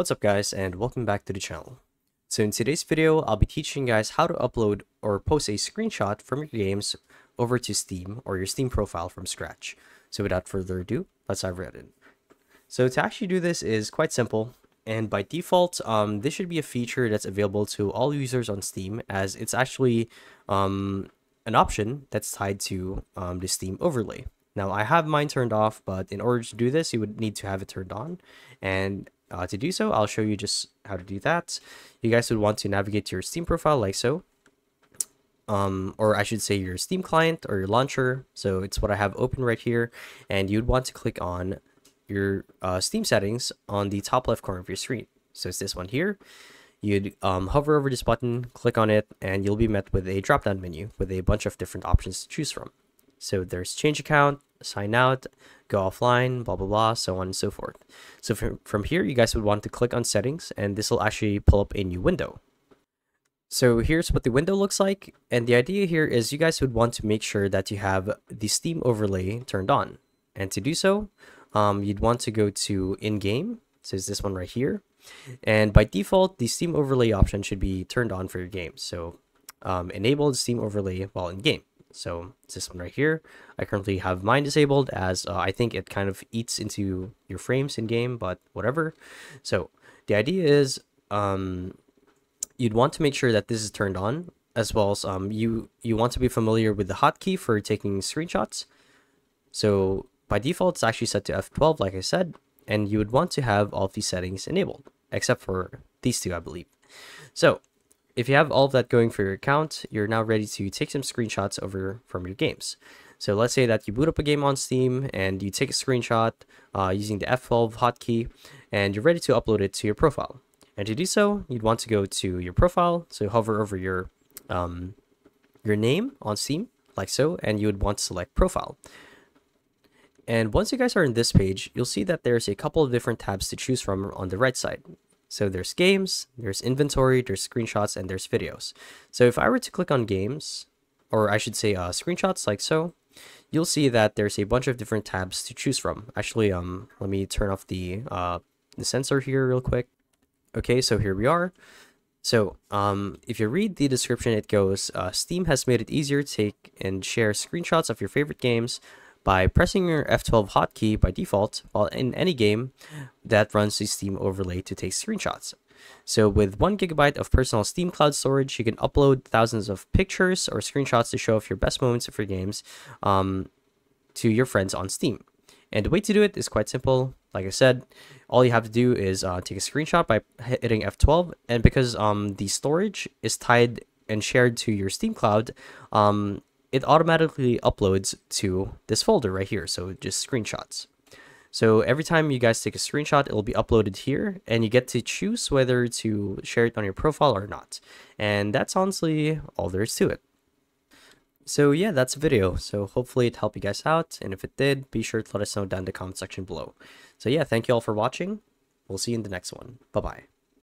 What's up guys, and welcome back to the channel. So in today's video, I'll be teaching you guys how to upload or post a screenshot from your games over to Steam or your Steam profile from scratch. So without further ado, let's dive right in. So to actually do this is quite simple, and by default, this should be a feature that's available to all users on Steam, as it's actually an option that's tied to the Steam overlay. Now I have mine turned off, but in order to do this, you would need to have it turned on, and to do so, I'll show you just how to do that. You guys would want to navigate to your Steam profile like so, or I should say your Steam client or your launcher. So it's what I have open right here, and you'd want to click on your Steam settings on the top left corner of your screen. So it's this one here. You'd hover over this button, click on it, and you'll be met with a drop-down menu with a bunch of different options to choose from. So there's change account, sign out, go offline, blah, blah, blah, so on and so forth. So from here, you guys would want to click on settings, and this will actually pull up a new window. So here's what the window looks like. And the idea here is you guys would want to make sure that you have the Steam overlay turned on. And to do so, you'd want to go to in-game. So it's this one right here. And by default, the Steam overlay option should be turned on for your game. So enable the Steam overlay while in-game. So it's this one right here. I currently have mine disabled, as I think it kind of eats into your frames in game, but whatever. So the idea is you'd want to make sure that this is turned on, as well as you want to be familiar with the hotkey for taking screenshots. So by default, it's actually set to F12, like I said, and you would want to have all of these settings enabled, except for these two, I believe. So if you have all of that going for your account, you're now ready to take some screenshots over from your games. So let's say that you boot up a game on Steam and you take a screenshot using the F12 hotkey, and you're ready to upload it to your profile. And to do so, you'd want to go to your profile. So hover over your name on Steam, like so, and you would want to select profile. And once you guys are in this page, you'll see that there's a couple of different tabs to choose from on the right side. So there's games, there's inventory, there's screenshots, and there's videos. So if I were to click on games, or I should say screenshots like so, you'll see that there's a bunch of different tabs to choose from. Actually, let me turn off the sensor here real quick. Okay, so here we are. So if you read the description, it goes, Steam has made it easier to take and share screenshots of your favorite games by pressing your F12 hotkey by default while in any game that runs the Steam overlay to take screenshots. So with 1 GB of personal Steam Cloud storage, you can upload thousands of pictures or screenshots to show off your best moments of your games to your friends on Steam. And the way to do it is quite simple. Like I said, all you have to do is take a screenshot by hitting F12. And because the storage is tied and shared to your Steam Cloud, it automatically uploads to this folder right here, so just screenshots. So every time you guys take a screenshot, it'll be uploaded here, and you get to choose whether to share it on your profile or not. And that's honestly all there is to it. So yeah, that's the video. So hopefully it helped you guys out, and if it did, be sure to let us know down in the comment section below. So yeah, thank you all for watching. We'll see you in the next one. Bye-bye.